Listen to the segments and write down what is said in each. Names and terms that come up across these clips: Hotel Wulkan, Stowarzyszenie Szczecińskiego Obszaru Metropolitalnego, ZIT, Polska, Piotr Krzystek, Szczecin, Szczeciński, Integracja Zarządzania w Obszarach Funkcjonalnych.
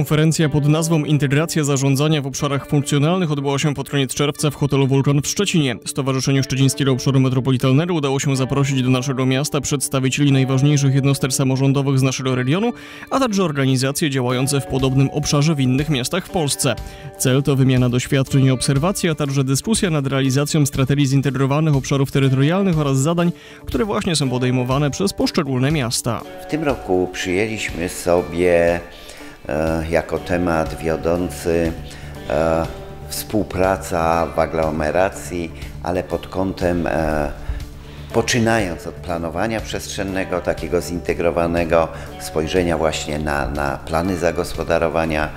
Konferencja pod nazwą Integracja Zarządzania w Obszarach Funkcjonalnych odbyła się pod koniec czerwca w hotelu Wulkan w Szczecinie. Stowarzyszeniu Szczecińskiego Obszaru Metropolitalnego udało się zaprosić do naszego miasta przedstawicieli najważniejszych jednostek samorządowych z naszego regionu, a także organizacje działające w podobnym obszarze w innych miastach w Polsce. Cel to wymiana doświadczeń i obserwacji, a także dyskusja nad realizacją strategii zintegrowanych obszarów terytorialnych oraz zadań, które właśnie są podejmowane przez poszczególne miasta. W tym roku przyjęliśmy sobie jako temat wiodący współpraca w aglomeracji, ale pod kątem, poczynając od planowania przestrzennego, takiego zintegrowanego, spojrzenia właśnie na plany zagospodarowania,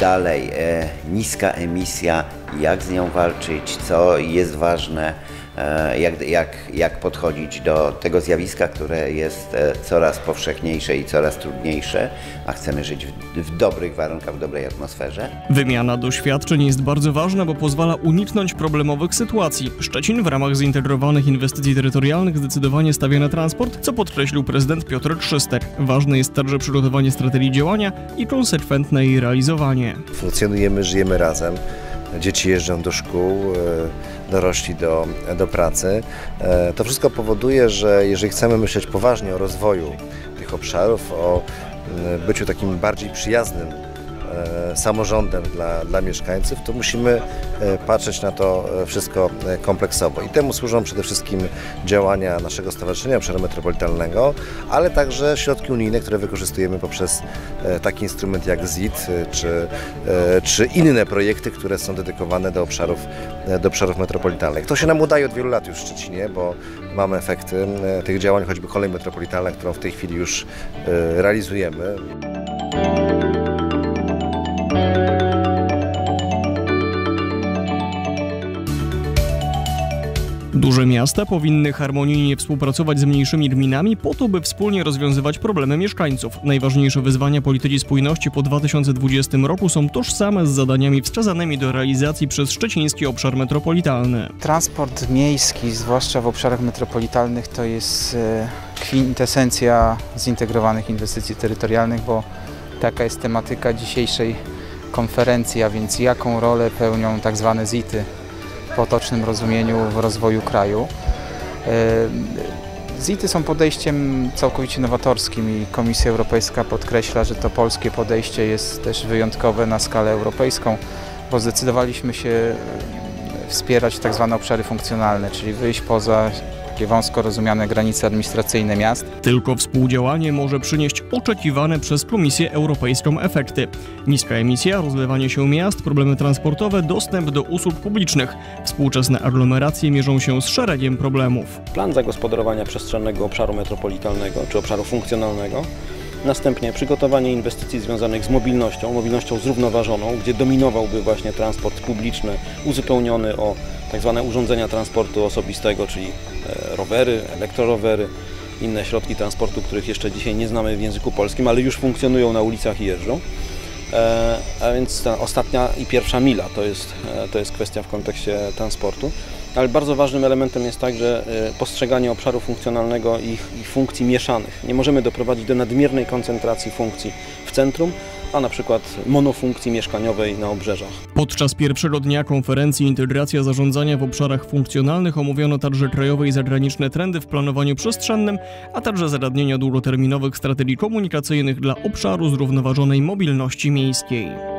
dalej niska emisja, jak z nią walczyć, co jest ważne, jak podchodzić do tego zjawiska, które jest coraz powszechniejsze i coraz trudniejsze, a chcemy żyć w dobrych warunkach, w dobrej atmosferze. Wymiana doświadczeń jest bardzo ważna, bo pozwala uniknąć problemowych sytuacji. Szczecin w ramach zintegrowanych inwestycji terytorialnych zdecydowanie stawia na transport, co podkreślił prezydent Piotr Krzystek. Ważne jest także przygotowanie strategii działania i konsekwentne jej realizowanie. Funkcjonujemy, żyjemy razem. Dzieci jeżdżą do szkół, dorośli do pracy. To wszystko powoduje, że jeżeli chcemy myśleć poważnie o rozwoju tych obszarów, o byciu takim bardziej przyjaznym samorządem dla mieszkańców, to musimy patrzeć na to wszystko kompleksowo. I temu służą przede wszystkim działania naszego Stowarzyszenia Obszaru Metropolitalnego, ale także środki unijne, które wykorzystujemy poprzez taki instrument jak ZIT, czy inne projekty, które są dedykowane do obszarów metropolitalnych. To się nam udaje od wielu lat już w Szczecinie, bo mamy efekty tych działań, choćby kolej metropolitalna, którą w tej chwili już realizujemy. Duże miasta powinny harmonijnie współpracować z mniejszymi gminami po to, by wspólnie rozwiązywać problemy mieszkańców. Najważniejsze wyzwania polityki spójności po 2020 roku są tożsame z zadaniami wskazanymi do realizacji przez Szczeciński Obszar Metropolitalny. Transport miejski, zwłaszcza w obszarach metropolitalnych, to jest kwintesencja zintegrowanych inwestycji terytorialnych, bo taka jest tematyka dzisiejszej konferencji, a więc jaką rolę pełnią tak zwane ZIT-y w potocznym rozumieniu w rozwoju kraju. ZIT-y są podejściem całkowicie nowatorskim i Komisja Europejska podkreśla, że to polskie podejście jest też wyjątkowe na skalę europejską, bo zdecydowaliśmy się wspierać tak zwane obszary funkcjonalne, czyli wyjść poza wąsko rozumiane granice administracyjne miast. Tylko współdziałanie może przynieść oczekiwane przez Komisję Europejską efekty. Niska emisja, rozlewanie się miast, problemy transportowe, dostęp do usług publicznych. Współczesne aglomeracje mierzą się z szeregiem problemów. Plan zagospodarowania przestrzennego obszaru metropolitalnego czy obszaru funkcjonalnego, następnie przygotowanie inwestycji związanych z mobilnością zrównoważoną, gdzie dominowałby właśnie transport publiczny uzupełniony o tak zwane urządzenia transportu osobistego, czyli rowery, elektrorowery, inne środki transportu, których jeszcze dzisiaj nie znamy w języku polskim, ale już funkcjonują na ulicach i jeżdżą. A więc ta ostatnia i pierwsza mila to jest kwestia w kontekście transportu. Ale bardzo ważnym elementem jest także postrzeganie obszaru funkcjonalnego i ich funkcji mieszanych. Nie możemy doprowadzić do nadmiernej koncentracji funkcji w centrum, a na przykład monofunkcji mieszkaniowej na obrzeżach. Podczas pierwszego dnia konferencji Integracja Zarządzania w Obszarach Funkcjonalnych omówiono także krajowe i zagraniczne trendy w planowaniu przestrzennym, a także zagadnienia długoterminowych strategii komunikacyjnych dla obszaru zrównoważonej mobilności miejskiej.